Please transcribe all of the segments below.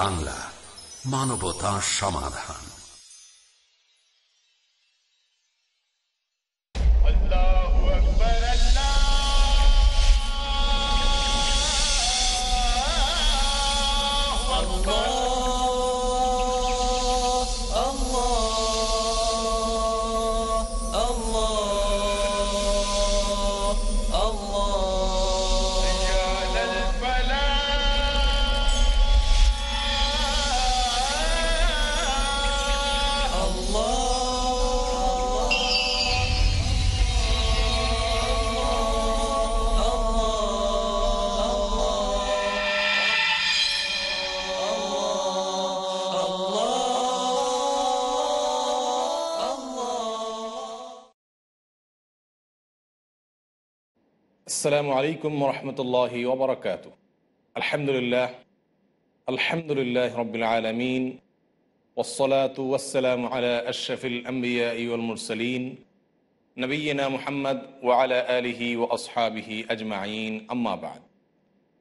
বাংলা মানবতা সমাধান। Assalamu alaikum wa rahmatullahi wa barakatuh. Alhamdulillah rabbil alameen. Wassalatu wassalamu ala ashrafil anbiya'i wal mursaleen. Nabiyyina Muhammad wa ala alihi wa ashabihi ajma'in amma ba'd.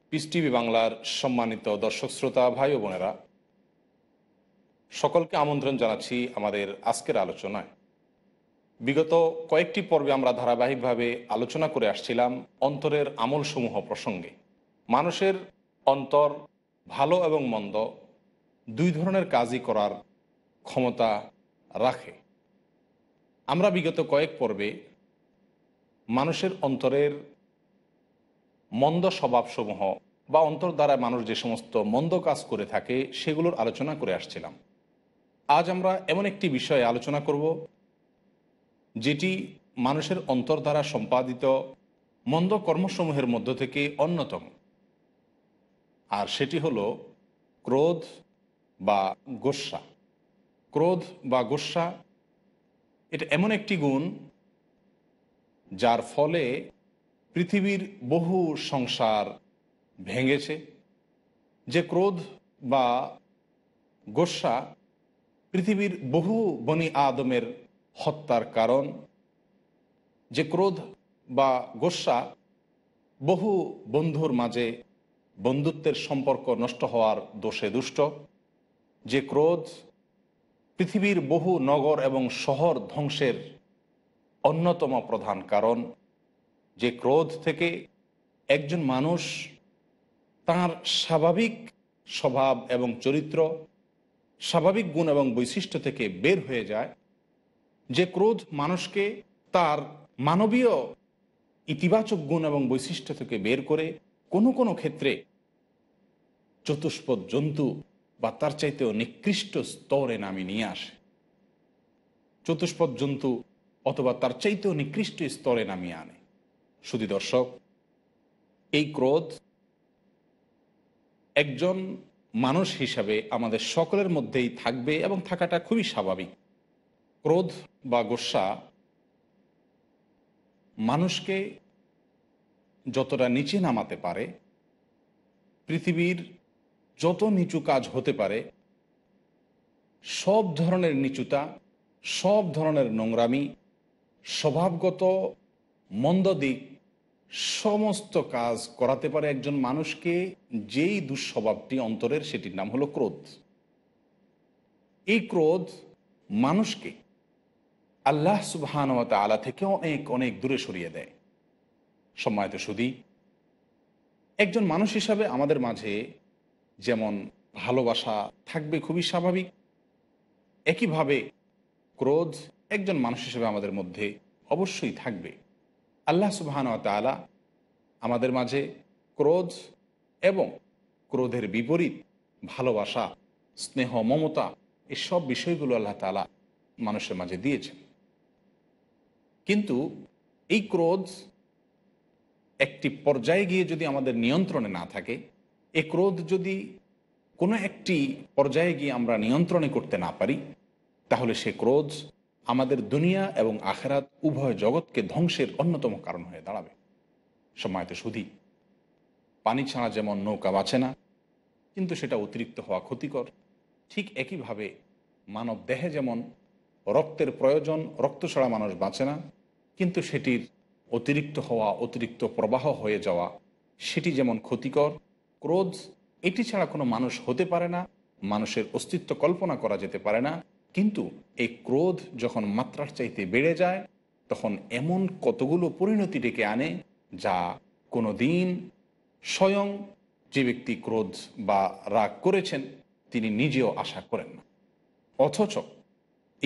Peace TV Banglar Shammanito Darshok Shrota Bhai o Bonera. Shokolke amantron janachi amader ajker alochonay. বিগত কয়েকটি পর্বে আমরা ধারাবাহিকভাবে আলোচনা করে আসছিলাম অন্তরের আমলসমূহ প্রসঙ্গে। মানুষের অন্তর ভালো এবং মন্দ দুই ধরনের কাজই করার ক্ষমতা রাখে। আমরা বিগত কয়েক পর্বে মানুষের অন্তরের মন্দ স্বভাবসমূহ বা অন্তর দ্বারা মানুষ যে সমস্ত মন্দ কাজ করে থাকে সেগুলোর আলোচনা করে আসছিলাম। আজ আমরা এমন একটি বিষয়ে আলোচনা করব যেটি মানুষের অন্তর দ্বারা সম্পাদিত মন্দ কর্মসমূহের মধ্য থেকে অন্যতম, আর সেটি হলো ক্রোধ বা গোস্সা। ক্রোধ বা গোস্সা এটা এমন একটি গুণ যার ফলে পৃথিবীর বহু সংসার ভেঙেছে। যে ক্রোধ বা গোস্সা পৃথিবীর বহু বনি আদমের হত্যার কারণ, যে ক্রোধ বা গোস্সা বহু বন্ধুর মাঝে বন্ধুত্বের সম্পর্ক নষ্ট হওয়ার দোষে দুষ্ট, যে ক্রোধ পৃথিবীর বহু নগর এবং শহর ধ্বংসের অন্যতম প্রধান কারণ, যে ক্রোধ থেকে একজন মানুষ তার স্বাভাবিক স্বভাব এবং চরিত্র, স্বাভাবিক গুণ এবং বৈশিষ্ট্য থেকে বের হয়ে যায়, যে ক্রোধ মানুষকে তার মানবীয় ইতিবাচক গুণ এবং বৈশিষ্ট্য থেকে বের করে কোনো কোনো ক্ষেত্রে চতুষ্পদ জন্তু বা তার চাইতেও নিকৃষ্ট স্তরে নামিয়ে নিয়ে আসে। চতুষ্পদ জন্তু অথবা তার চাইতেও নিকৃষ্ট স্তরে নামিয়ে আনে। শুধু দর্শক, এই ক্রোধ একজন মানুষ হিসাবে আমাদের সকলের মধ্যেই থাকবে এবং থাকাটা খুবই স্বাভাবিক। ক্রোধ বা গোস্সা মানুষকে যতটা নিচে নামাতে পারে, পৃথিবীর যত নিচু কাজ হতে পারে, সব ধরনের নিচুতা, সব ধরনের নোংরামি, স্বভাবগত মন্দ দিক, সমস্ত কাজ করাতে পারে একজন মানুষকে। যেই দুঃস্বভাবটি অন্তরের সেটির নাম হলো ক্রোধ। এই ক্রোধ মানুষকে আল্লাহ সুবহানাহু ওয়া তাআলা থেকে অনেক অনেক দূরে সরিয়ে দেয়। সম্মানিত সুধী, একজন মানুষ হিসাবে আমাদের মাঝে যেমন ভালোবাসা থাকবে খুবই স্বাভাবিক, একইভাবে ক্রোধ একজন মানুষ হিসাবে আমাদের মধ্যে অবশ্যই থাকবে। আল্লাহ সুবহানাহু ওয়া তাআলা আমাদের মাঝে ক্রোধ এবং ক্রোধের বিপরীত ভালোবাসা, স্নেহ, মমতা, এসব বিষয়গুলো আল্লাহ তাআলা মানুষের মাঝে দিয়েছেন। কিন্তু এই ক্রোধ একটি পর্যায়ে গিয়ে যদি আমাদের নিয়ন্ত্রণে না থাকে, এই ক্রোধ যদি কোনো একটি পর্যায়ে গিয়ে আমরা নিয়ন্ত্রণে করতে না পারি, তাহলে সে ক্রোধ আমাদের দুনিয়া এবং আখিরাত উভয় জগৎকে ধ্বংসের অন্যতম কারণ হয়ে দাঁড়াবে। সময়তে সুধী, পানি ছাড়া যেমন নৌকা বাঁচে না, কিন্তু সেটা অতিরিক্ত হওয়া ক্ষতিকর। ঠিক একইভাবে মানব দেহে যেমন রক্তের প্রয়োজন, রক্ত ছাড়া মানুষ বাঁচে না, কিন্তু সেটির অতিরিক্ত হওয়া, অতিরিক্ত প্রবাহ হয়ে যাওয়া, সেটি যেমন ক্ষতিকর, ক্রোধ এটি ছাড়া কোনো মানুষ হতে পারে না, मानुषेर अस्तित्व कल्पना करा जेते पारे ना किन्तु ए क्रोध जखन मात्रार चाइते बेड़े जाए तखन एमन कतगुलो परिणति डेके आने जा कोनो दिन स्वयं जे व्यक्ति क्रोध बा राग करेछेन तिनि निजेओ आशा करेन ना। अथच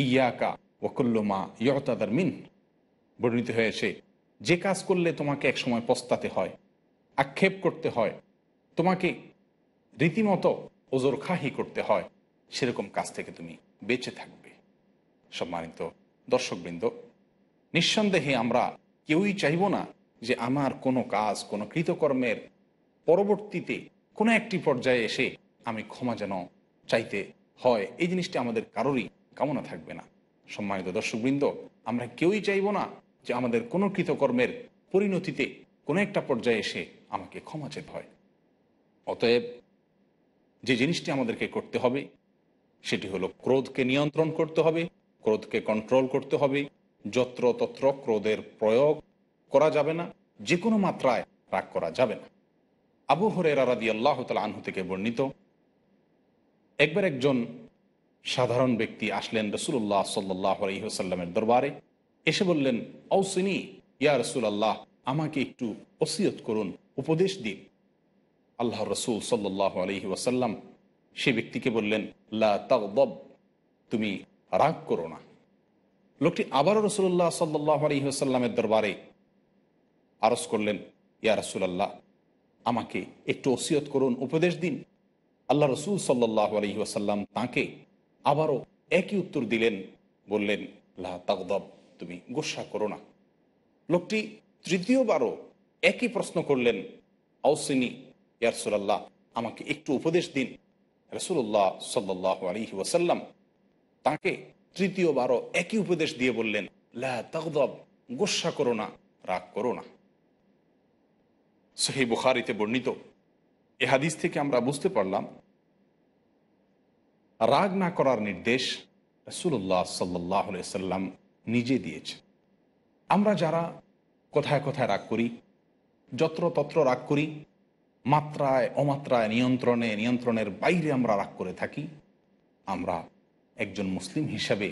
इयाका वकुल्लु मा युतादार मिन बर्णित हयेछे जे काज करले तोमाके एक समय पछताते हय, आक्षेप करते हय, तोमाके रीतिमतो ओजरखाही करते हय, सेरकम काज थेके तुमि बेचे थाकबे। सम्मानित दर्शकबृन्द, निस्संदेहे आमरा केउई चाइबो ना जे आमार कोनो काज कोनो कृतकर्मेर परवर्तीते कोनो एकटी पर्याये एसे आमि क्षमा जेन चाइते हय, एई जिनिसटा आमादेर कारोरই कामना थाकबे ना। सम्मानित दर्शकবৃন্দ, आमरा केउई चाइबो ना যে আমাদের কোনো কৃতকর্মের পরিণতিতে কোনো একটা পর্যায়ে এসে আমাকে ক্ষমা চাইতে হয়। অতএব যে জিনিসটি আমাদেরকে করতে হবে সেটি হলো ক্রোধকে নিয়ন্ত্রণ করতে হবে, ক্রোধকে কন্ট্রোল করতে হবে। যত্রতত্র ক্রোধের প্রয়োগ করা যাবে না, যে কোনো মাত্রায় রাগ করা যাবে না। আবু হুরায়রা রাদিয়াল্লাহু তাআলা আনহু থেকে বর্ণিত, একবার একজন সাধারণ ব্যক্তি আসলেন রাসূলুল্লাহ সাল্লাল্লাহু আলাইহি ওয়াসাল্লামের দরবারে। এসে বললেন, আউসিনি ইয়া রাসূলুল্লাহ, আমাকে একটু ওসিয়ত করুন, উপদেশ দিন। আল্লাহর রাসূল সাল্লাল্লাহু আলাইহি ওয়াসাল্লাম সেই ব্যক্তিকে বললেন, লা তাগদব, তুমি রাগ করো না। লোকটি আবারও রাসূলুল্লাহ সাল্লাল্লাহু আলাইহি ওয়াসাল্লামের দরবারে আরজ করলেন, ইয়া রাসূলুল্লাহ, আমাকে একটু ওসিয়ত করুন, উপদেশ দিন। আল্লাহর রাসূল সাল্লাল্লাহু আলাইহি ওয়াসাল্লাম তাকে আবারও একই উত্তর দিলেন, বললেন, লা তাগদব, তুমি গুসা করো না। লোকটি তৃতীয়বারও একই প্রশ্ন করলেন, আউসিনি ইয়া রাসূলুল্লাহ, আমাকে একটু উপদেশ দিন। রাসূলুল্লাহ সাল্লাল্লাহু আলাইহি ওয়াসাল্লাম তাকে তৃতীয়বারও একই উপদেশ দিয়ে বললেন, লা তাগদব, গুসা করো না, রাগ করো না। সহিহ বুখারীতে বর্ণিত এই হাদিস থেকে আমরা বুঝতে পারলাম রাগ না করার নির্দেশ রাসূলুল্লাহ সাল্লাল্লাহু আলাইহি ওয়াসাল্লাম নিজে দিয়েছে। আমরা যারা কোথায় কোথায় রাগ করি, যত্রতত্র রাগ করি, মাত্রায় অমাত্রায় নিয়ন্ত্রণের বাইরে আমরা রাগ করে থাকি, আমরা একজন মুসলিম হিসাবে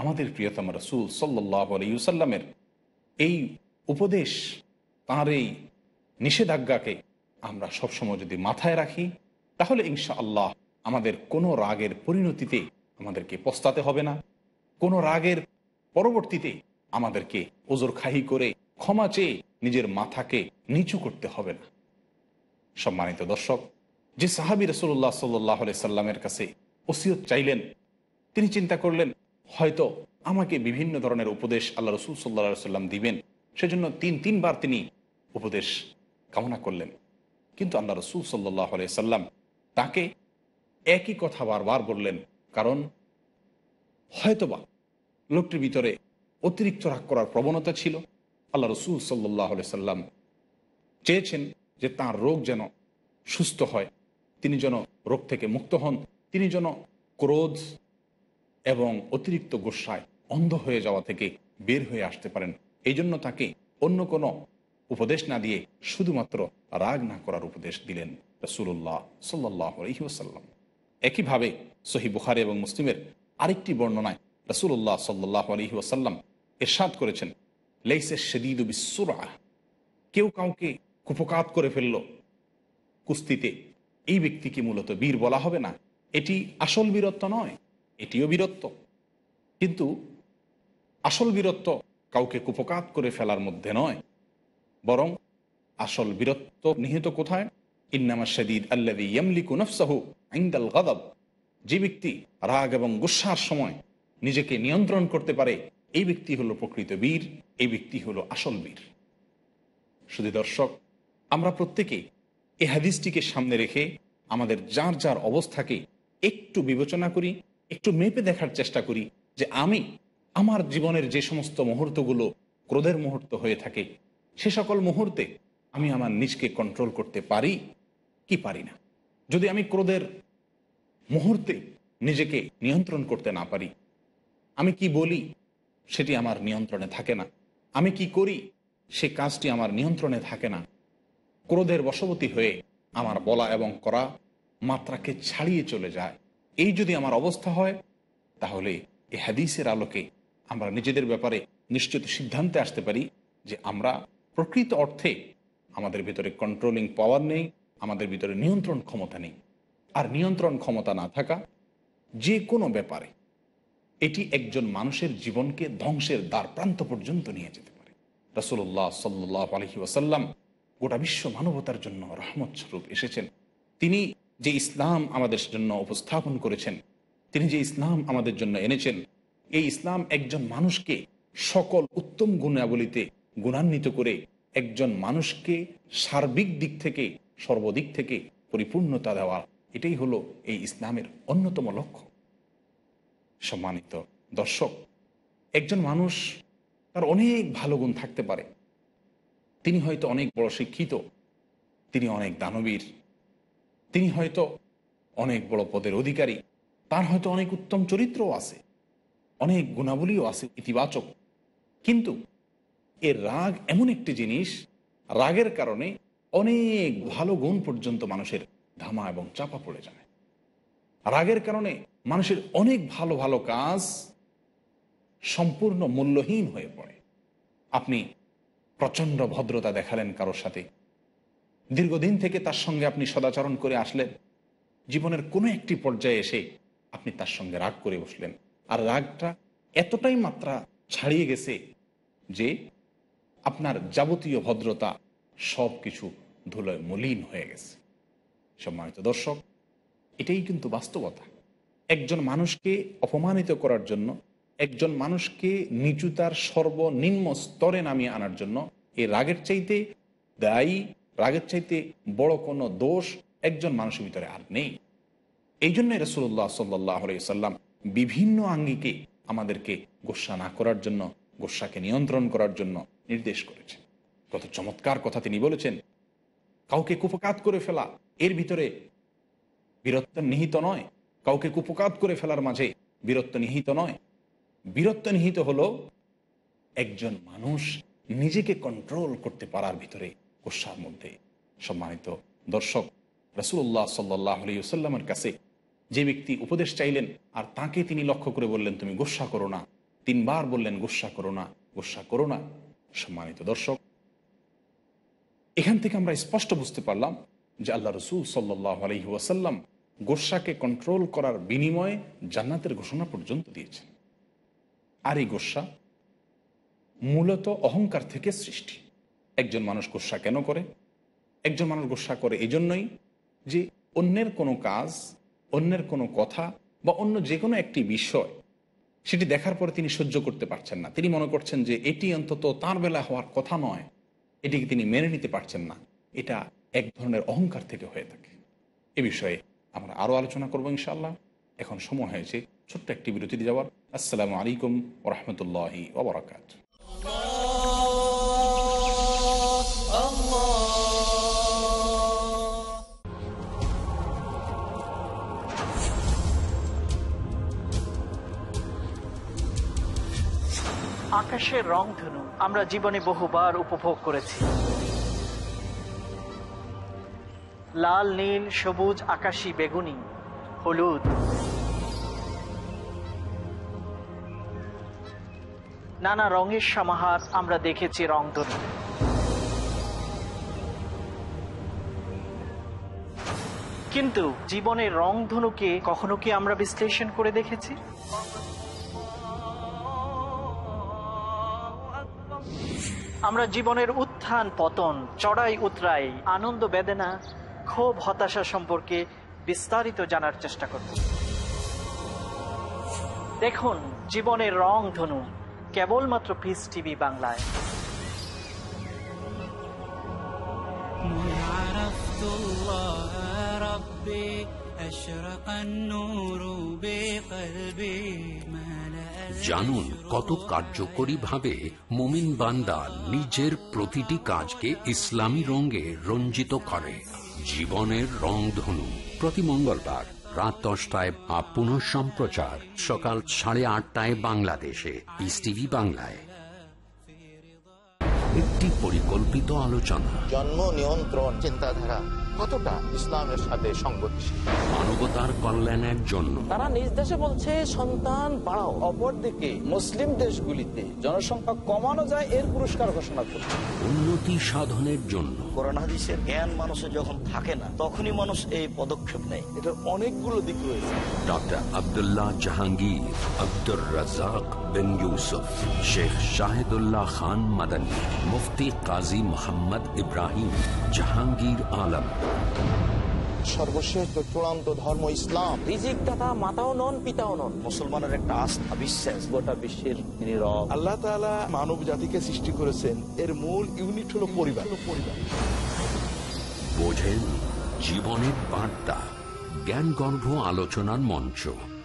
আমাদের প্রিয়তম রাসূল সাল্লাল্লাহু আলাইহি ওয়াসাল্লামের এই উপদেশ, তাঁর এই নিষেধাজ্ঞাকে আমরা সবসময় যদি মাথায় রাখি, তাহলে ইনশাআল্লাহ আমাদের কোনো রাগের পরিণতিতে আমাদেরকে পস্তাতে হবে না, কোনো রাগের পরবর্তীতে আমাদেরকে ওজরখাহি করে ক্ষমা চেয়ে নিজের মাথাকে নিচু করতে হবে না। সম্মানিত দর্শক, যে সাহাবী রাসূলুল্লাহ সাল্লাল্লাহু আলাইহি সাল্লামের কাছে ওসিয়ত চাইলেন, তিনি চিন্তা করলেন হয়তো আমাকে বিভিন্ন ধরনের উপদেশ আল্লাহ রাসূল সাল্লাল্লাহু আলাইহি সাল্লাম দিবেন, সেজন্য তিনবার তিনি উপদেশ কামনা করলেন। কিন্তু আল্লাহ রাসূল সাল্লাল্লাহু আলাইহি সাল্লাম তাকে একই কথা বারবার বললেন, কারণ হয়তোবা লোকটির ভিতরে অতিরিক্ত রাগ করার প্রবণতা ছিল। আল্লাহ রাসূল সাল্লাল্লাহু আলাইহি সাল্লাম চেয়েছেন যে তার রোগ যেন সুস্থ হয়, তিনি যেন রোগ থেকে মুক্ত হন, তিনি যেন ক্রোধ এবং অতিরিক্ত গোসায় অন্ধ হয়ে যাওয়া থেকে বের হয়ে আসতে পারেন। এই জন্য তাকে অন্য কোনো উপদেশ না দিয়ে শুধুমাত্র রাগ না করার উপদেশ দিলেন রাসূলুল্লাহ সাল্লাল্লাহু আলাইহি ওয়াসাল্লাম। একইভাবে সহিহ বুখারী এবং মুসলিমের আরেকটি বর্ণনায় রাসূলুল্লাহ সাল্লাল্লাহু আলাইহি ওয়াসাল্লাম ইরশাদ করেছেন, লাইসা শাদীদু বিসসুরআহ, কেউ কাউকে কুপকাত করে ফেললো কুস্তিতে, এই ব্যক্তিকে মূলত বীর বলা হবে না। এটি আসল বীরত্ব নয়, এটিও বীরত্ব, কিন্তু আসল বীরত্ব কাউকে কুপকাত করে ফেলার মধ্যে নয়, বরং আসল বীরত্ব নিহিত কোথায়? ইন্নামা শাদীদ আল্লাযী ইয়ামলিকু নাফসাহু ইনদাল গাদাব, যে ব্যক্তি রাগ এবং গুসার সময় নিজেকে নিয়ন্ত্রণ করতে পারে, এই ব্যক্তি হলো প্রকৃত বীর, এই ব্যক্তি হলো আসল বীর। শুধু দর্শক, আমরা প্রত্যেকে এই হাদিসটিকে সামনে রেখে আমাদের যার যার অবস্থাকে একটু বিবেচনা করি, একটু মেপে দেখার চেষ্টা করি যে আমি আমার জীবনের যে সমস্ত মুহূর্তগুলো ক্রোধের মুহূর্ত হয়ে থাকে, সে সকল মুহূর্তে আমি আমার নিজকে কন্ট্রোল করতে পারি কি পারি না। যদি আমি ক্রোধের মুহূর্তে নিজেকে নিয়ন্ত্রণ করতে না পারি, আমি কি বলি সেটি আমার নিয়ন্ত্রণে থাকে না, আমি কি করি সে কাজটি আমার নিয়ন্ত্রণে থাকে না, ক্রোধের বশবর্তী হয়ে আমার বলা এবং করা মাত্রাকে ছাড়িয়ে চলে যায়, এই যদি আমার অবস্থা হয় তাহলে এই হাদিসের আলোকে আমরা নিজেদের ব্যাপারে নিশ্চিত সিদ্ধান্তে আসতে পারি যে আমরা প্রকৃত অর্থে আমাদের ভিতরে কন্ট্রোলিং পাওয়ার নেই, আমাদের ভিতরে নিয়ন্ত্রণ ক্ষমতা নেই। আর নিয়ন্ত্রণ ক্ষমতা না থাকা যে কোনো ব্যাপারে এটি একজন মানুষের জীবনকে ধ্বংসের দ্বার প্রান্ত পর্যন্ত নিয়ে যেতে পারে। রাসূলুল্লাহ সাল্লাল্লাহু আলাইহি ওয়াসাল্লাম গোটা বিশ্ব মানবতার জন্য রহমত স্বরূপ এসেছেন। তিনি যে ইসলাম আমাদের জন্য উপস্থাপন করেছেন, তিনি যে ইসলাম আমাদের জন্য এনেছেন, এই ইসলাম একজন মানুষকে সকল উত্তম গুণাবলীতে গুণান্বিত করে একজন মানুষকে সার্বিক দিক থেকে সর্বদিক থেকে পরিপূর্ণতা দেওয়া, এটাই হলো এই ইসলামের অন্যতম লক্ষ্য। সম্মানিত দর্শক, একজন মানুষ তার অনেক ভালো গুণ থাকতে পারে, তিনি হয়তো অনেক বড় শিক্ষিত, তিনি অনেক দানবীর, তিনি হয়তো অনেক বড় পদের অধিকারী, তার হয়তো অনেক উত্তম চরিত্রও আছে, অনেক গুণাবলীও আছে ইতিবাচক, কিন্তু এর রাগ এমন একটি জিনিস, রাগের কারণে অনেক ভালো গুণ পর্যন্ত মানুষের ধামা এবং চাপা পড়ে যায়। রাগের কারণে মানুষের অনেক ভালো ভালো কাজ সম্পূর্ণ মূল্যহীন হয়ে পড়ে। আপনি প্রচণ্ড ভদ্রতা দেখালেন কারোর সাথে, দীর্ঘদিন থেকে তার সঙ্গে আপনি সদাচরণ করে আসলেন, জীবনের কোনো একটি পর্যায়ে এসে আপনি তার সঙ্গে রাগ করে বসলেন, আর রাগটা এতটাই মাত্রা ছাড়িয়ে গেছে যে আপনার যাবতীয় ভদ্রতা সব কিছু ধুলোয় মলিন হয়ে গেছে। সম্মানিত দর্শক, এটাই কিন্তু বাস্তবতা। একজন মানুষকে অপমানিত করার জন্য, একজন মানুষকে নিচুতার সর্বনিম্ন স্তরে নামিয়ে আনার জন্য এই রাগের চাইতে দায়ী, রাগের চাইতে বড় কোনো দোষ একজন মানুষের ভিতরে আর নেই। এই জন্য রাসূলুল্লাহ সাল্লাল্লাহু আলাইহি সাল্লাম বিভিন্ন আঙ্গিকে আমাদেরকে গোস্বা না করার জন্য, গোস্বাকে নিয়ন্ত্রণ করার জন্য নির্দেশ করেছেন। কত চমৎকার কথা তিনি বলেছেন। কাউকে কুপকাত করে ফেলা, এর ভিতরে বীরত্ব নিহিত নয়। কাউকে কুপকাত করে ফেলার মাঝে বীরত্ব নিহিত নয়। বীরত্ব নিহিত হলো একজন মানুষ নিজেকে কন্ট্রোল করতে পারার ভিতরে, গোস্বার মধ্যে। সম্মানিত দর্শক, রাসূলুল্লাহ সাল্লাল্লাহু আলাইহি ওয়াসাল্লামের কাছে যে ব্যক্তি উপদেশ চাইলেন আর তাকে তিনি লক্ষ্য করে বললেন, তুমি গোস্বা করো না, তিনবার বললেন গোস্বা করো না, গোস্বা করো না। সম্মানিত দর্শক, এখান থেকে আমরা স্পষ্ট বুঝতে পারলাম যে আল্লাহ রাসূল সাল্লাল্লাহু আলাইহি ওয়াসাল্লাম গোস্বাকে কন্ট্রোল করার বিনিময়ে জান্নাতের ঘোষণা পর্যন্ত দিয়েছেন। আর এই গোস্বা মূলত অহংকার থেকে সৃষ্টি। একজন মানুষ গোস্বা কেন করে? একজন মানুষ গোস্বা করে এই জন্যই যে অন্যের কোনো কাজ, অন্যের কোনো কথা বা অন্য যে কোনো একটি বিষয় সেটি দেখার পরে তিনি সহ্য করতে পারছেন না। তিনি মনে করছেন যে এটি অন্তত তার বেলা হওয়ার কথা নয়, এটিকে তিনি মেনে নিতে পারছেন না। এটা এক ধরনের অহংকার থেকে হয়ে থাকে। এ বিষয়ে আমরা আরও আলোচনা করবো ইনশাআল্লাহ। এখন সময় হয়েছে ছোট্ট একটি বিরতিতে যাওয়ার। আসসালামু আলাইকুম ওয়া রাহমাতুল্লাহি ওয়া বারাকাতুহু। আকাশের রংধনু আমরা জীবনে বহুবার উপভোগ করেছি। লাল, নীল, সবুজ, আকাশী, বেগুনি, হলুদ, নানা রঙের সমাহার আমরা দেখেছি রংধনু। কিন্তু জীবনের রংধনুকে কখনো কি আমরা বিশ্লেষণ করে দেখেছি? আমরা জীবনের উত্থান পতন, চড়াই উতরাই, আনন্দ বেদনা, ক্ষোভ হতাশা সম্পর্কে বিস্তারিত জানার চেষ্টা করব। দেখুন জীবনের রংধনু, কেবলমাত্র পিস টিভি বাংলায়। জানুন কত কার্যকরী ভাবে মুমিন বান্দা নিজের প্রতিটি কাজকে ইসলামী রঙে রঞ্জিত করে। জীবনের রংধনু, প্রতি মঙ্গলবার রাত 10টায় বা পুনঃসম্প্রচার সকাল 8:30টায় বাংলাদেশে, পিস টিভি বাংলায়। একটি পরিকল্পিত আলোচনা, জন্ম নিয়ন্ত্রণ চিন্তাধারা। কতটা ইসলামের সাথে সংগতিশীল। মানবতার কল্যাণের জন্য তারা নিজ দেশে বলছে সন্তান বাড়াও, অপরদিকে মুসলিম দেশগুলিতে জনসংখ্যা কমানো যায় এর পুরস্কার ঘোষণা করছে। উন্নতি সাধনের জন্য কোরআন হাদিসের জ্ঞান মানুষের যখন থাকে না তখনই মানুষ এই পদক্ষেপ নেয়। এটা অনেকগুলো দিক রয়েছে। ডক্টর আব্দুল্লাহ জাহাঙ্গীর, আব্দুর রাজাক বিন ইউসুফ, শেখ শাহিদুল্লাহ খান মাদানী, মুফতি কাজী মোহাম্মদ ইব্রাহিম, জাহাঙ্গীর আলম। সর্বশেষ চূড়ান্ত ধর্ম ইসলাম, রিজিকদাতা মাতাও নন পিতাও নন। মুসলমানের একটা আস্থা বিশ্বাস গোটা বিশ্বের তিনি রব। আল্লাহ তাআলা মানব জাতিকে সৃষ্টি করেছেন, এর মূল ইউনিট হলো পরিবার। বোঝেন জীবনের বার্তা, জ্ঞানগর্ভ আলোচনার মঞ্চ,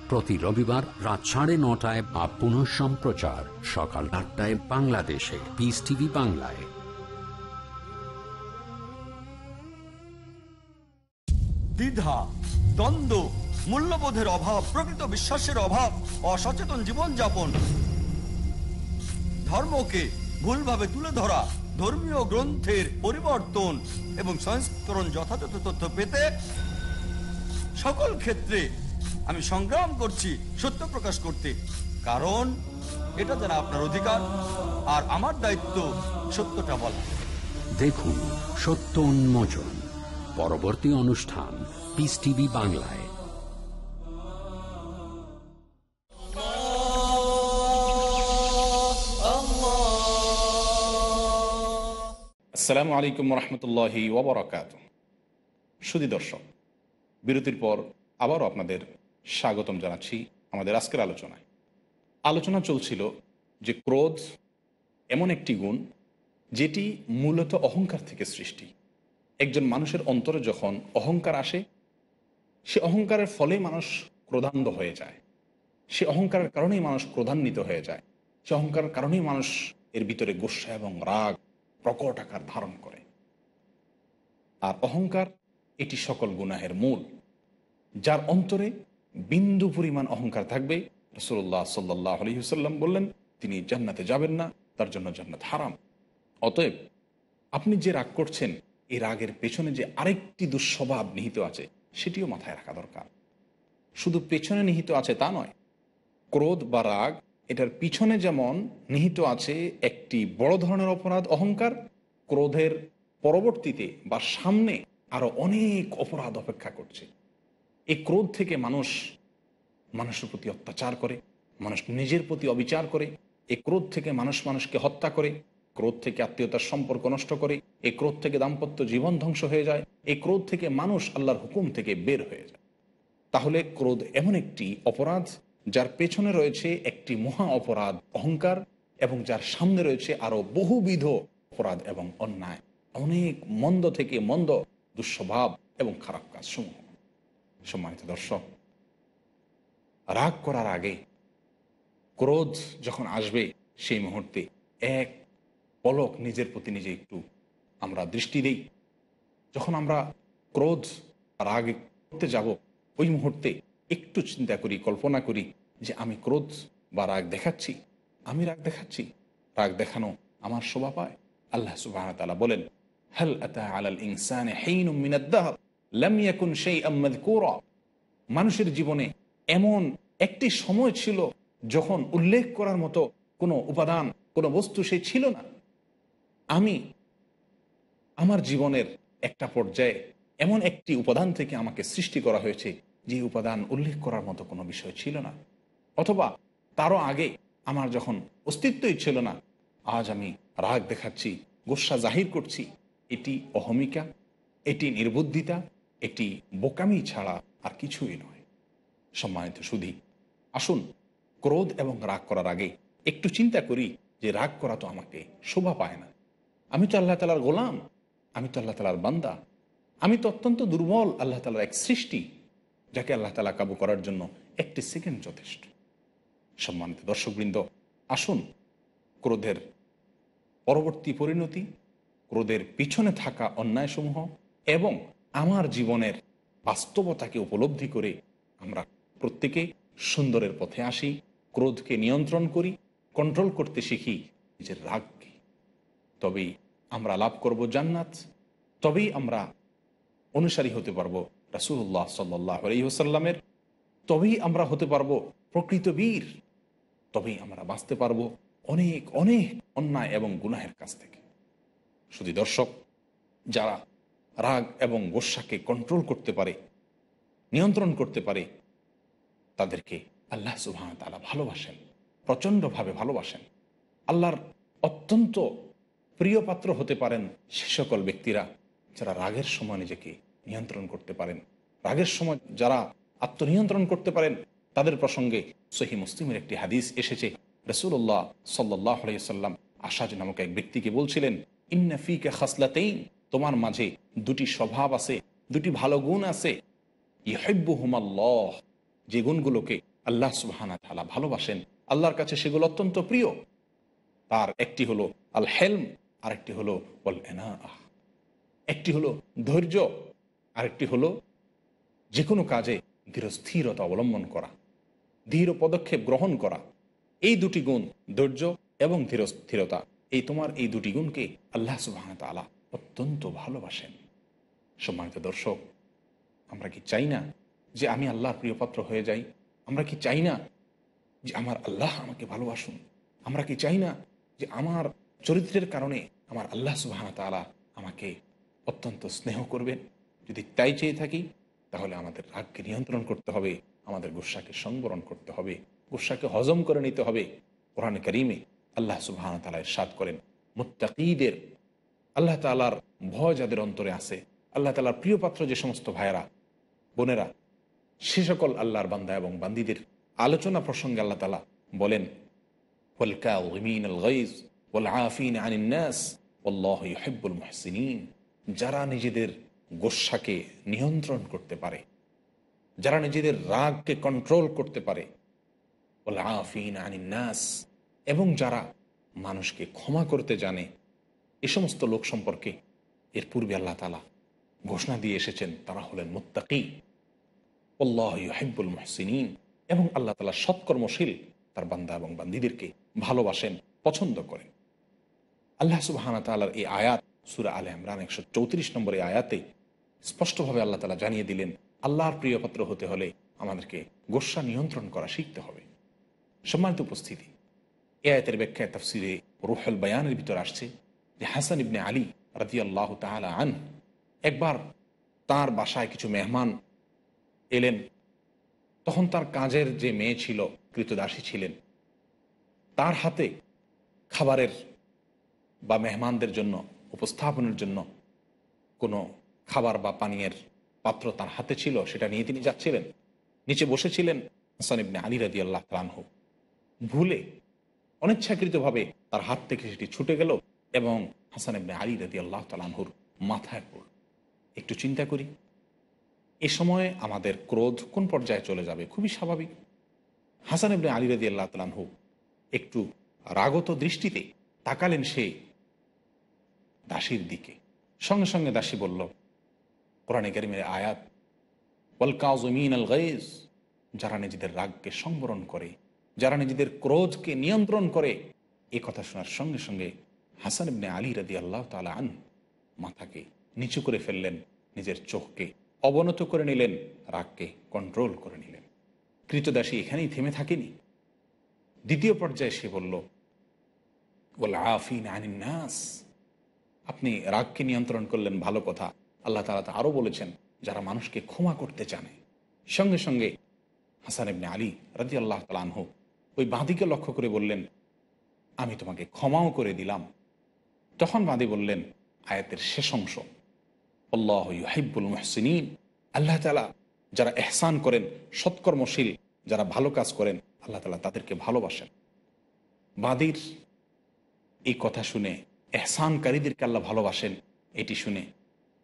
প্রতি রবিবার রাত 9:30 বা পুনঃ সম্প্রচার সকাল 8টায় বাংলাদেশে পিস টিভি বাংলায়। দ্বিধা, দ্বন্দ্ব, মূল্যবোধের অভাব, প্রকৃত বিশ্বাসের অভাব, অসচেতন জীবনযাপন, ধর্মকে ভুলভাবে তুলে ধরা, ধর্মীয় গ্রন্থের পরিবর্তন এবং সংস্করণ যথাযথ তথ্য পেতে সকল ক্ষেত্রে আমি সংগ্রাম করছি সত্য প্রকাশ করতে, কারণ এটা যেন আপনার অধিকার আর আমার দায়িত্ব সত্যটা বলা। দেখুন সত্য উন্মোচন, পরবর্তী অনুষ্ঠান পিস টিভি বাংলায়। আসসালামু আলাইকুম রহমতুল্লাহি ওয়া বারাকাতুহু। সুধী দর্শক, বিরতির পর আবারও আপনাদের স্বাগতম জানাচ্ছি আমাদের আজকের আলোচনায়। আলোচনা চলছিল যে ক্রোধ এমন একটি গুণ যেটি মূলত অহংকার থেকে সৃষ্টি। একজন মানুষের অন্তরে যখন অহংকার আসে, সে অহংকারের ফলে মানুষ ক্রোধান্ধ হয়ে যায়, সে অহংকারের কারণেই মানুষ ক্রোধান্বিত হয়ে যায়, সে অহংকারের কারণেই মানুষ এর ভিতরে গুসা এবং রাগ প্রকট আকার ধারণ করে। আর অহংকার এটি সকল গুনাহের মূল। যার অন্তরে বিন্দু পরিমাণ অহংকার থাকবে, রাসূলুল্লাহ সাল্লাল্লাহু আলাইহি ওয়াসাল্লাম বললেন তিনি জান্নাতে যাবেন না, তার জন্য জান্নাত হারাম। অতএব আপনি যে রাগ করছেন, এই রাগের পেছনে যে আরেকটি দুঃস্বভাব নিহিত আছে সেটিও মাথায় রাখা দরকার। শুধু পেছনে নিহিত আছে তা নয়, ক্রোধ বা রাগ এটার পিছনে যেমন নিহিত আছে একটি বড় ধরনের অপরাধ অহংকার, ক্রোধের পরবর্তীতে বা সামনে আরও অনেক অপরাধ অপেক্ষা করছে। এই ক্রোধ থেকে মানুষ মানুষের প্রতি অত্যাচার করে, মানুষ নিজের প্রতি অবিচার করে, এই ক্রোধ থেকে মানুষ মানুষকে হত্যা করে, ক্রোধ থেকে আত্মীয়তার সম্পর্ক নষ্ট করে, এই ক্রোধ থেকে দাম্পত্য জীবন ধ্বংস হয়ে যায়, এই ক্রোধ থেকে মানুষ আল্লাহর হুকুম থেকে বের হয়ে যায়। তাহলে ক্রোধ এমন একটি অপরাধ যার পেছনে রয়েছে একটি মহা অপরাধ অহংকার, এবং যার সামনে রয়েছে আরো বহুবিধ অপরাধ এবং অন্যায়, অনেক মন্দ থেকে মন্দ দুঃস্বভাব এবং খারাপ কাজ সমূহ। সম্মানিত দর্শক, রাগ করার আগে ক্রোধ যখন আসবে সেই মুহূর্তে এক পলক নিজের প্রতি নিজে একটু আমরা দৃষ্টি দিই। যখন আমরা ক্রোধ রাগ করতে যাব ওই মুহূর্তে একটু চিন্তা করি, কল্পনা করি যে আমি ক্রোধ বা রাগ দেখাচ্ছি, আমি রাগ দেখাচ্ছি, রাগ দেখানো আমার শোভা পায়। আল্লাহ সুবহানাহু ওয়া তাআলা বলেন, হাল আতা আলাল ইনসানি হিনুম মিনাদ দাহর লাম ইয়াকুন শাইআম মাযকুরা। মানুষের জীবনে এমন একটি সময় ছিল যখন উল্লেখ করার মতো কোনো উপাদান, কোনো বস্তু সে ছিল না। আমি আমার জীবনের একটা পর্যায়ে এমন একটি উপাদান থেকে আমাকে সৃষ্টি করা হয়েছে যে উপাদান উল্লেখ করার মতো কোনো বিষয় ছিল না, অথবা তারও আগে আমার যখন অস্তিত্বই ছিল না, আজ আমি রাগ দেখাচ্ছি, গুসা জাহির করছি। এটি অহমিকা, এটি নির্বুদ্ধিতা, এটি বোকামি ছাড়া আর কিছুই নয়। সম্মানিত সুধী, আসুন ক্রোধ এবং রাগ করার আগে একটু চিন্তা করি যে রাগ করা তো আমাকে শোভা পায় না, আমি তো আল্লাহ তাআলার গোলাম, আমি তো আল্লাহ তাআলার বান্দা, আমি তো অত্যন্ত দুর্বল আল্লাহ তাআলার এক সৃষ্টি যাকে আল্লাহ তাআলা কাবু করার জন্য একটি সেকেন্ড যথেষ্ট। সম্মানিত দর্শকবৃন্দ, আসুন ক্রোধের পরবর্তী পরিণতি, ক্রোধের পিছনে থাকা অন্যায়সমূহ এবং আমার জীবনের বাস্তবতাকে উপলব্ধি করে আমরা প্রত্যেকে সুন্দরের পথে আসি, ক্রোধকে নিয়ন্ত্রণ করি, কন্ট্রোল করতে শিখি নিজের রাগকে। তবেই আমরা লাভ করব জান্নাত, তবেই আমরা অনুসারী হতে পারবো রাসূলুল্লাহ সাল্লাল্লাহু আলাইহি ওয়াসাল্লামের। তবেই আমরা হতে পারবো প্রকৃত বীর, তবেই আমরা বাঁচতে পারবো অনেক অনেক অন্যায় এবং গুনাহের কাছ থেকে। শুধু দর্শক, যারা রাগ এবং গোসাকে কন্ট্রোল করতে পারে, নিয়ন্ত্রণ করতে পারে, তাদেরকে আল্লাহ সুবহানাহু ওয়া তাআলা ভালোবাসেন, প্রচণ্ডভাবে ভালোবাসেন। আল্লাহর অত্যন্ত প্রিয়পাত্র হতে পারেন সে সকল ব্যক্তিরা যারা রাগের সময় নিজেকে নিয়ন্ত্রণ করতে পারেন। রাগের সময় যারা আত্মনিয়ন্ত্রণ করতে পারেন তাদের প্রসঙ্গে সহিহ মুসলিমের একটি হাদিস এসেছে, রাসূলুল্লাহ সাল্লাল্লাহু আলাইহি সাল্লাম আশাজ নামক এক ব্যক্তিকে বলছিলেন, ইন্না ফিকা খাসলাতাইন, তোমার মাঝে দুটি স্বভাব আছে, দুটি ভালো গুণ আছে, ইউহিব্বুহুমাল্লাহ, যে গুণগুলোকে আল্লাহ সুবহানাহু ওয়া তাআলা ভালোবাসেন, আল্লাহর কাছে সেগুলো অত্যন্ত প্রিয়। তার একটি হলো আল হিলম, আরেকটি হলো ওয়াল ইনাআহ, একটি হলো ধৈর্য, আরেকটি হলো যে কোনো কাজে ধীরস্থিরতা অবলম্বন করা, ধীর পদক্ষেপ গ্রহণ করা। এই দুটি গুণ, ধৈর্য এবং ধীরস্থিরতা, এই তোমার এই দুটি গুণকে আল্লাহ সুবহানাহু ওয়া তাআলা অত্যন্ত ভালোবাসেন। সম্মানিত দর্শক, আমরা কি চাই না যে আমি আল্লাহর প্রিয়পাত্র হয়ে যাই? আমরা কি চাই না যে আমার আল্লাহ আমাকে ভালোবাসুন? আমরা কি চাই না যে আমার চরিত্রের কারণে আমার আল্লাহ সুবহানাহু ওয়া তাআলা আমাকে অত্যন্ত স্নেহ করবেন? যদি তাই চেয়ে থাকি, তাহলে আমাদের রাগকে নিয়ন্ত্রণ করতে হবে, আমাদের গুসাকে সংবরণ করতে হবে, গুসাকে হজম করে নিতে হবে। কোরআন কারীমে আল্লাহ সুবহানাহু ওয়া তাআলা ইরশাদ করেন, মুত্তাকীদের, আল্লাহ তাআলার ভয় যাদের অন্তরে আছে, আল্লাহ তাআলার প্রিয়পাত্র যে সমস্ত ভাইয়েরা বোনেরা, সে সকল আল্লাহর বান্দা এবং বান্দীদের আলোচনা প্রসঙ্গে আল্লাহ তাআলা বলেন, ওয়াল কাযিমিনাল গায়জ ওয়াল আফিনা আনিন নাস ওয়াল্লাহু ইউহিব্বুল মুহসিনিন, যারা নিজেদের গোসাকে নিয়ন্ত্রণ করতে পারে, যারা নিজেদের রাগকে কন্ট্রোল করতে পারে, ওয়াল আফিনা আনিন নাস, এবং যারা মানুষকে ক্ষমা করতে জানে, এ সমস্ত লোক সম্পর্কে এর পূর্বে আল্লাহ তাআলা ঘোষণা দিয়ে এসেছেন, তারা হলেন মুত্তাকী। আল্লাহ ইউহিব্বুল মুহসিনিন, এবং আল্লাহ তাআলা সৎকর্মশীল তার বান্দা এবং বান্দীদেরকে ভালোবাসেন, পছন্দ করেন। আল্লাহ সুবহানাহু ওয়া তাআলার এই আয়াত সূরা আলে ইমরান ১৩৪ নম্বর এই আয়াতে স্পষ্টভাবে আল্লাহ তাআলা জানিয়ে দিলেন, আল্লাহর প্রিয়পাত্র হতে হলে আমাদেরকে গোসা নিয়ন্ত্রণ করা শিখতে হবে। সম্মানিত উপস্থিতি, এ আয়াতের ব্যাখ্যা তাফসিরে রূহুল বায়ানের ভিতর আসছে যে হাসান ইবনে আলী রাদিয়াল্লাহু তাআলা আনহু একবার তার বাসায় কিছু মেহমান এলেন। তখন তার কাজের যে মেয়ে ছিল, কৃতদাসী ছিলেন, তার হাতে খাবারের বা মেহমানদের জন্য উপস্থাপনের জন্য কোনো খাবার বা পানীয়ের পাত্র তার হাতে ছিল, সেটা নিয়ে তিনি যাচ্ছিলেন। নিচে বসেছিলেন হাসান ইবনে আলী রাদিয়াল্লাহু তাআলা আনহু। ভুলে অনিচ্ছাকৃতভাবে তার হাত থেকে সেটি ছুটে গেল এবং হাসান ইবনে আলী রাদিয়াল্লাহু তাআলা আনহুর মাথায় পড়ল। একটু চিন্তা করি, এ সময়ে আমাদের ক্রোধ কোন পর্যায়ে চলে যাবে, খুবই স্বাভাবিক। হাসান ইবনে আলী রাদিয়াল্লাহু তাআলা আনহু একটু রাগত দৃষ্টিতে তাকালেন সেই দাসীর দিকে। সঙ্গে সঙ্গে দাসী বলল, কোরআনে কারীমের আয়াত ওয়াল কাযিমিনাল গায়জ, যারা নিজেদের রাগকে সংবরণ করে, যারা নিজেদের ক্রোধকে নিয়ন্ত্রণ করে। এ কথা শোনার সঙ্গে সঙ্গে হাসান ইবনে আলী রাদিয়াল্লাহু তাআলা আনহু মাথাকে নিচু করে ফেললেন, নিজের চোখকে অবনত করে নিলেন, রাগকে কন্ট্রোল করে নিলেন। কৃতদাসী এখানেই থেমে থাকেনি, দ্বিতীয় পর্যায়ে সে বলল, ওয়াল আফিনা আনিন নাস, আপনি রাগকে নিয়ন্ত্রণ করলেন, ভালো কথা। আল্লাহ তাআলা তা আরও বলেছেন, যারা মানুষকে ক্ষমা করতে জানে। সঙ্গে সঙ্গে হাসান ইবনে আলী রাদিয়াল্লাহু তাআলা আনহু ওই বাঁদীকে লক্ষ্য করে বললেন, আমি তোমাকে ক্ষমাও করে দিলাম। তখন বাঁদী বললেন আয়াতের শেষ অংশ, আল্লাহ ইউহিব্বুল মুহসিনিন, আল্লাহ তাআলা যারা ইহসান করেন, সৎকর্মশীল, যারা ভালো কাজ করেন, আল্লাহ তাআলা তাদেরকে ভালোবাসেন। বাদীর এই কথা শুনে, ইহসানকারীদেরকে আল্লাহ ভালোবাসেন এটি শুনে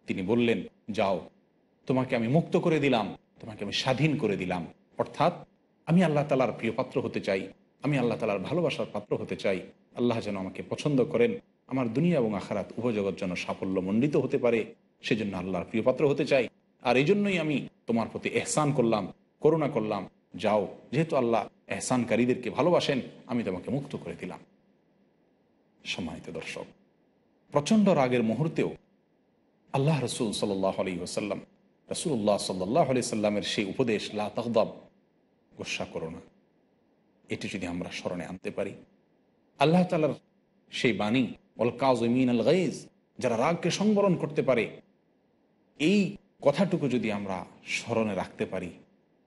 তিনি বললেন, যাও, তোমাকে আমি মুক্ত করে দিলাম, তোমাকে আমি স্বাধীন করে দিলাম। অর্থাৎ আমি আল্লাহ তাআলার প্রিয়পাত্র হতে চাই, আমি আল্লাহ তাআলার ভালোবাসার পাত্র হতে চাই। আল্লাহ যেন আমাকে পছন্দ করেন, আমার দুনিয়া এবং আখিরাত উপজগত যেন সাফল্যমণ্ডিত হতে পারে, সেজন্য আল্লাহর প্রিয়পাত্র হতে চাই। আর এই জন্যই আমি তোমার প্রতি ইহসান করলাম, করুণা করলাম। যাও, যেহেতু আল্লাহ ইহসানকারীদেরকে ভালোবাসেন, আমি তোমাকে মুক্ত করে দিলাম। সম্মানিত দর্শক, প্রচণ্ড রাগের মুহূর্তেও আল্লাহ রসুল সাল্লাল্লাহু আলাইহি ওয়াসাল্লাম রাসূলুল্লাহ সাল্লাল্লাহু আলাইহি ওয়াসাল্লামের সেই উপদেশ লা তাগদাব, গোসা করো না, এটি যদি আমরা স্মরণে আনতে পারি, আল্লাহ তাআলার সেই বাণী ওয়াল কাযিমিনাল গায়জ, যারা রাগকে সংবরণ করতে পারে, এই কথাটুকু যদি আমরা স্মরণে রাখতে পারি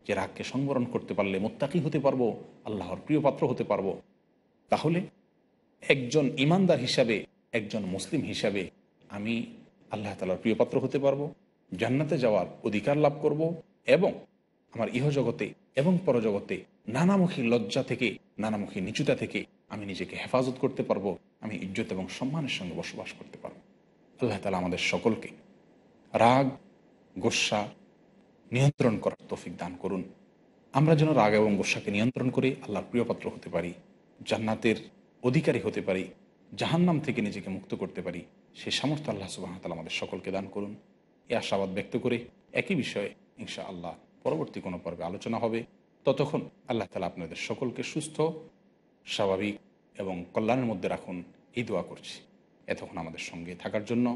যে রাগকে সংবরণ করতে পারলে মুত্তাকি হতে পারবো, আল্লাহর প্রিয় পাত্র হতে পারবো, তাহলে একজন ইমানদার হিসাবে, একজন মুসলিম হিসাবে আমি আল্লাহ তাআলার প্রিয় পাত্র হতে পারবো, জান্নাতে যাওয়ার অধিকার লাভ করব এবং আমার ইহজগতে এবং পরজগতে নানামুখী লজ্জা থেকে, নানামুখী নিচুতা থেকে আমি নিজেকে হেফাজত করতে পারবো, আমি ইজ্জত এবং সম্মানের সঙ্গে বসবাস করতে পারবো। আল্লাহ তাআলা আমাদের সকলকে রাগ গোসা নিয়ন্ত্রণ করার তৌফিক দান করুন। আমরা যেন রাগ এবং গোসাকে নিয়ন্ত্রণ করে আল্লাহর প্রিয়পাত্র হতে পারি, জান্নাতের অধিকারী হতে পারি, জাহান্নাম থেকে নিজেকে মুক্ত করতে পারি, সেই সামর্থ্য আল্লাহ সুবহানাহু ওয়া তাআলা আমাদের সকলকে দান করুন। এই আশাবাদ ব্যক্ত করে একই বিষয়ে ইনশাআল্লাহ পরবর্তী কোনো পর্বে আলোচনা হবে। ততক্ষণ আল্লাহ তাআলা আপনাদের সকলকে সুস্থ, স্বাভাবিক এবং কল্যাণের মধ্যে রাখুন, এই দোয়া করছি। এতক্ষণ আমাদের সঙ্গে থাকার জন্য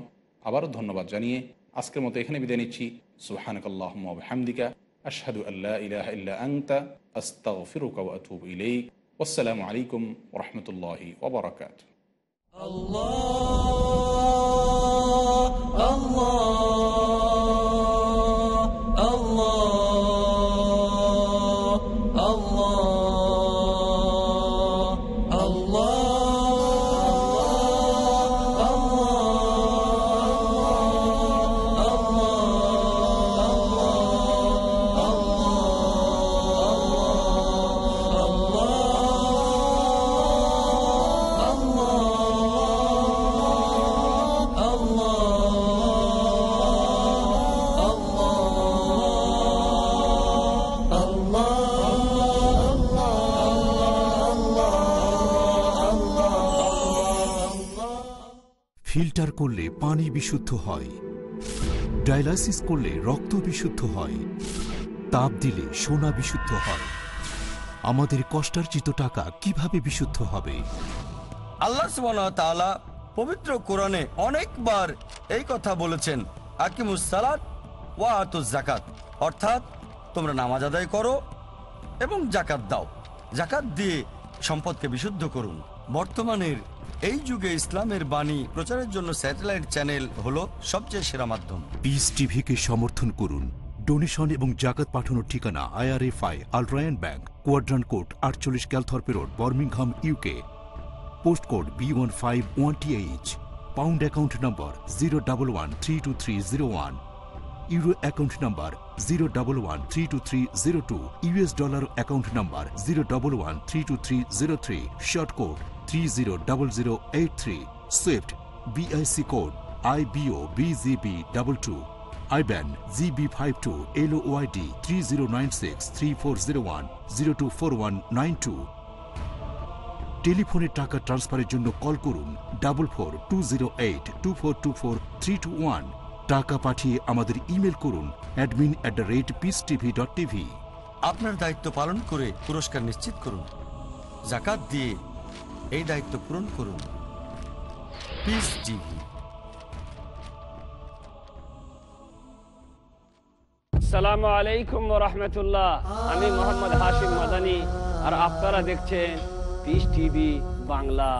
আবারও ধন্যবাদ জানিয়ে আজকের মতো এখানে বিদায় নিচ্ছি। সুবহানাকাল্লাহুম্মা ওয়া বিহামদিকা আশহাদু আল্লা ইলাহা ইল্লা আনতা আস্তাগফিরুকা ওয়া আতুবু ইলাইক। আসসালামু আলাইকুম ওয়া রাহমাতুল্লাহি ওয়া বারাকাতুহু। আল্লাহ আল্লাহ আল্লাহ। ফিল্টার করলে পানি বিশুদ্ধ হয়, ডায়ালাইসিস করলে রক্ত বিশুদ্ধ হয়, তাপ দিলে সোনা বিশুদ্ধ হয়। আমাদের কষ্টার্জিত টাকা কিভাবে বিশুদ্ধ হবে? আল্লাহ সুবহানাহু ওয়া তাআলা পবিত্র কোরআনে অনেকবার এই কথা বলেছেন, আকিমুস সালাত ওয়া আতুজ যাকাত, অর্থাৎ তোমরা নামাজ আদায় করো এবং যাকাত দাও, যাকাত দিয়ে সম্পদকে বিশুদ্ধ করুন। বর্তমানের এই যুগে ইসলামের বাণী প্রচারের জন্য স্যাটেলাইট চ্যানেল হলো সবচেয়ে সেরা মাধ্যম। পিস টিভি কে সমর্থন করুন। ডোনেশন এবং জাকাত পাঠানোর ঠিকানা IRFI Al Rayan bank, quadrant code 48 Calthorpe road, Birmingham, UK, post code B151TH, pound account number 011-32301, euro account number 011-32302, US dollar account number 011-32303, short code 300083, swift BIC code IBOBZB22, IBAN GB52LOID 30963401024192। টেলিফোনে টাকা ট্রান্সফারের জন্য call করুন 442082424321। টাকা পাঠিয়ে আমাদের email করুন admin@peacetv.tv। আপনার দায়িত্ব পালন করে পুরস্কার নিশ্চিত করুন, যাকাত দিয়ে এই দায়িত্ব পূরণ করুন। Peace TV. আসসালামু আলাইকুম ওয়া রাহমাতুল্লাহ। আমি মোহাম্মদ হাশিম মাদানী আর আপনারা দেখছেন পিস টিভি বাংলা।